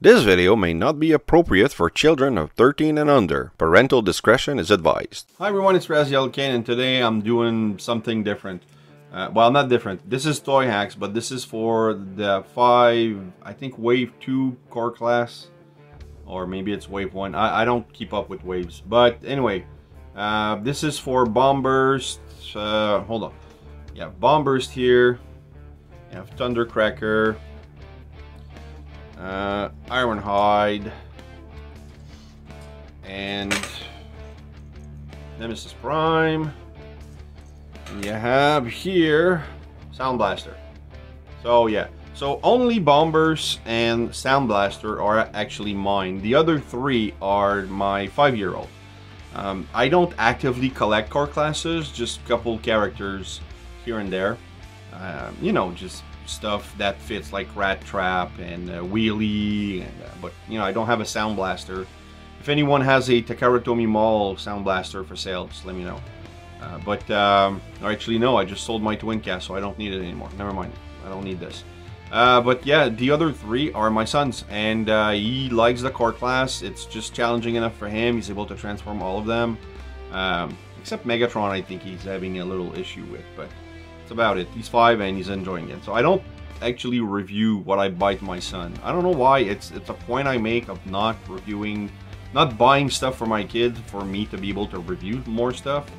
This video may not be appropriate for children of 13 and under. Parental discretion is advised. Hi everyone, it's Razyel Kayne, and today I'm doing something different. Well, not different. This is Toyhax, but this is for the wave 2 core class. Or maybe it's wave 1. I don't keep up with waves. But anyway, this is for Bombburst. Hold on. You have Bombburst here. You have Thundercracker. Ironhide. And Nemesis Prime. And you have here Soundblaster. So yeah. So only Bombburst and Soundblaster are actually mine. The other three are my 5-year-old. I don't actively collect core classes, just a couple characters here and there. You know, just stuff that fits, like Rat Trap and Wheelie. And, but you know, I don't have a Soundblaster. If anyone has a Takaratomi Mall Soundblaster for sale, just let me know. Or actually no, I just sold my twin cast, so I don't need it anymore. Never mind, I don't need this. But yeah, the other three are my son's, and he likes the core class. It's just challenging enough for him. He's able to transform all of them, except Megatron. I think he's having a little issue with, but that's about it. He's 5 and he's enjoying it. So I don't actually review what I buy to my son. I don't know why. It's a point I make of not reviewing, not buying stuff for my kids for me to be able to review more stuff.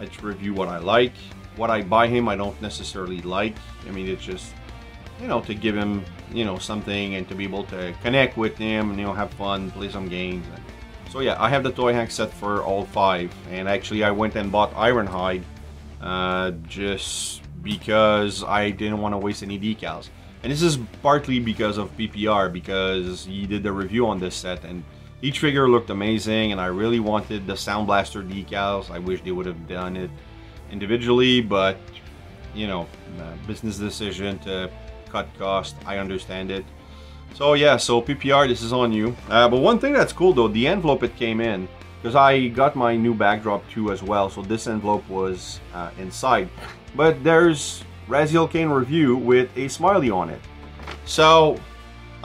I just review what I like. What I buy him, I don't necessarily like. I mean, it's just, you know, to give him, you know, something and to be able to connect with him and, you know, have fun, play some games. So yeah, I have the Toyhax set for all 5, and actually I went and bought Ironhide just because I didn't want to waste any decals. And this is partly because of PPR, because he did the review on this set and each figure looked amazing, and I really wanted the Soundblaster decals. I wish they would have done it individually, but you know, business decision to cut cost, I understand it. So yeah, so PPR, this is on you. But one thing that's cool though, the envelope it came in, because I got my new backdrop too as well, so this envelope was inside. But there's Razyel Kayne Review with a smiley on it. So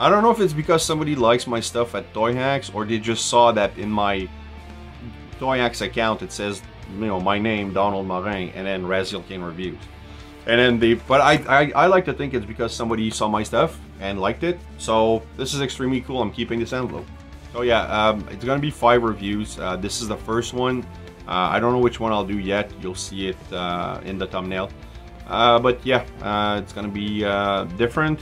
I don't know if it's because somebody likes my stuff at Toyhax, or they just saw that in my Toyhax account it says, you know, my name, Donald Marin, and then Razyel Kayne Reviews. And then I like to think it's because somebody saw my stuff and liked it. So this is extremely cool. I'm keeping this envelope. So yeah, it's gonna be 5 reviews. This is the first one. I don't know which one I'll do yet. You'll see it in the thumbnail. But yeah, it's gonna be different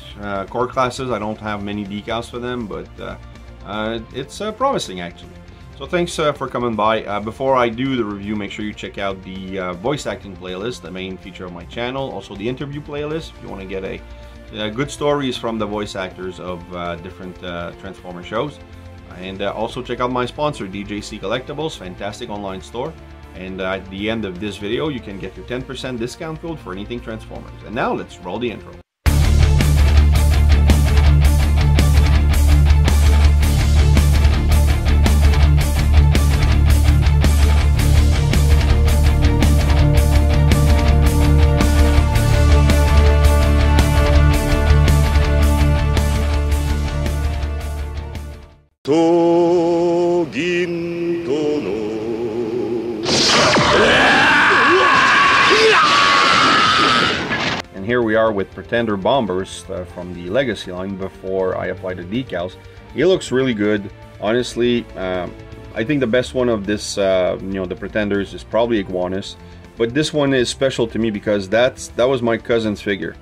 core classes. I don't have many decals for them, but it's promising actually. So thanks for coming by. Before I do the review, make sure you check out the voice acting playlist, the main feature of my channel. Also the interview playlist, if you want to get a good stories from the voice actors of different Transformer shows. And also check out my sponsor, DJC Collectibles, fantastic online store. And at the end of this video, you can get your 10% discount code for anything Transformers. And now let's roll the intro. And here we are with Pretender Bombburst from the Legacy line before I apply the decals. He looks really good. Honestly, I think the best one of this, you know, the Pretenders is probably Iguanas. But this one is special to me because that was my cousin's figure.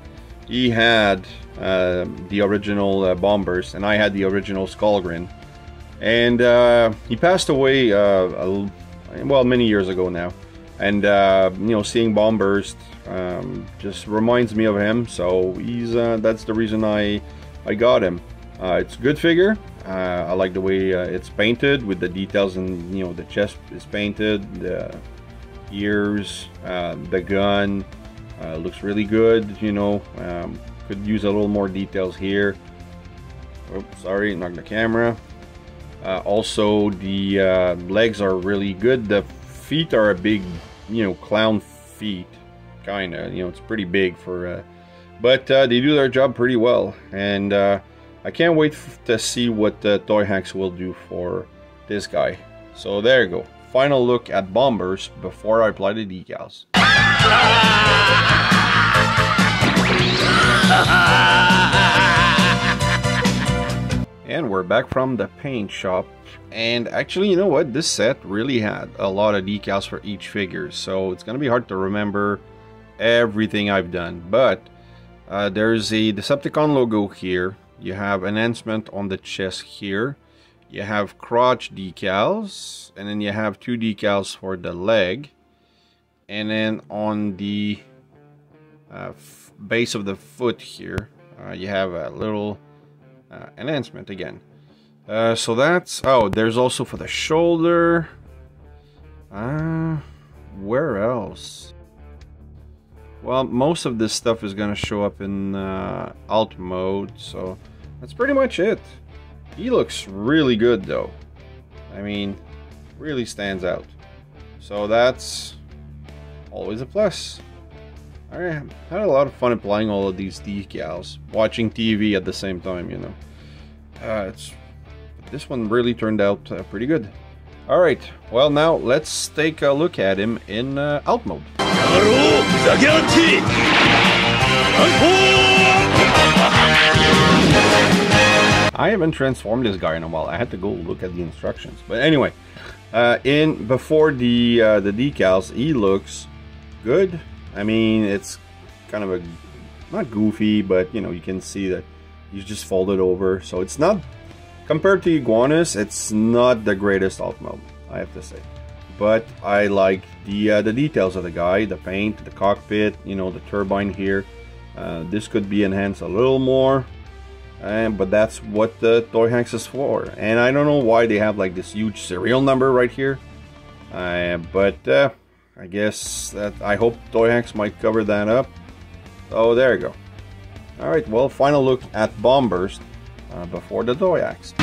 He had the original Bombburst, and I had the original Skull Grin. And he passed away, well, many years ago now. And you know, seeing Bombburst just reminds me of him. So he's that's the reason I got him. It's a good figure. I like the way it's painted with the details, and you know, the chest is painted, the ears, the gun looks really good. You know, could use a little more details here. Oops, sorry, knocked the camera. Also, the legs are really good. The feet are a big, you know, clown feet, kind of. You know, it's pretty big for, but they do their job pretty well. And I can't wait to see what Toyhax will do for this guy. So there you go. Final look at Bombburst before I apply the decals. And we're back from the paint shop, and actually, you know what, this set really had a lot of decals for each figure, so it's gonna be hard to remember everything I've done, but there's a Decepticon logo here, you have enhancement on the chest here, you have crotch decals, and then you have two decals for the leg, and then on the base of the foot here you have a little enhancement again, so that's, oh, there's also for the shoulder, where else? Well, most of this stuff is gonna show up in alt mode, so that's pretty much it. He looks really good though, I mean, really stands out, so that's always a plus. Alright, I had a lot of fun applying all of these decals, watching TV at the same time, you know. This one really turned out pretty good. Alright, well now let's take a look at him in alt mode. I haven't transformed this guy in a while, I had to go look at the instructions. But anyway, before the decals, he looks good. I mean, it's kind of a, not goofy, but you know, you can see that he's just folded over. So it's not, compared to Iguanas, it's not the greatest alt mode, I have to say. But I like the details of the guy, the paint, the cockpit, you know, the turbine here. This could be enhanced a little more, but that's what the Toyhax is for. And I don't know why they have like this huge serial number right here, I guess that, I hope Toyhax might cover that up. Oh, there you go. Alright, well, final look at Bombburst before the Toyhax.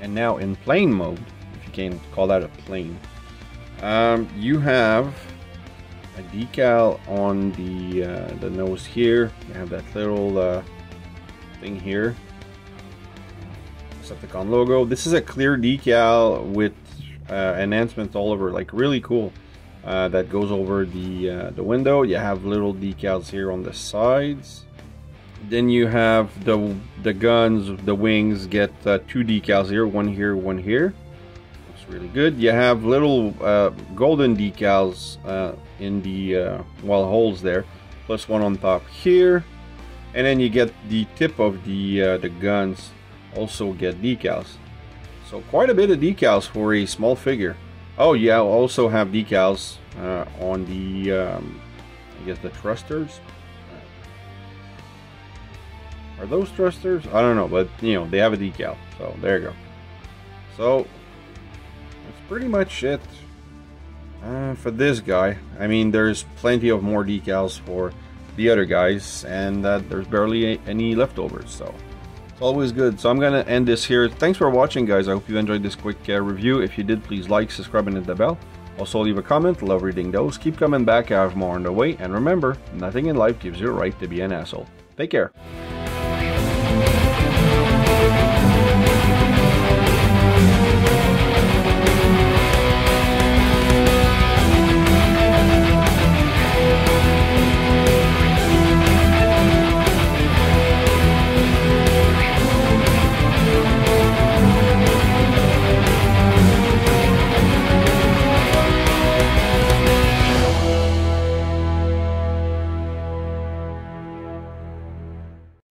And now in plane mode, if you can call that a plane, you have a decal on the nose here. You have that little thing here. Decepticon logo. This is a clear decal with enhancements all over, like really cool. That goes over the window. You have little decals here on the sides. Then you have the guns, the wings. Get two decals here, one here, one here. Really good. You have little golden decals in the holes there, plus one on top here, and then you get the tip of the guns also get decals, so quite a bit of decals for a small figure. Oh yeah, also have decals on the I guess the thrusters. Are those thrusters? I don't know, but you know, they have a decal, so there you go. So that's pretty much it for this guy. I mean, there's plenty of more decals for the other guys, and there's barely any leftovers, so it's always good. So I'm gonna end this here. Thanks for watching, guys. I hope you enjoyed this quick review. If you did, please like, subscribe, and hit the bell. Also leave a comment, love reading those. Keep coming back, I have more on the way, and remember, nothing in life gives you a right to be an asshole. Take care.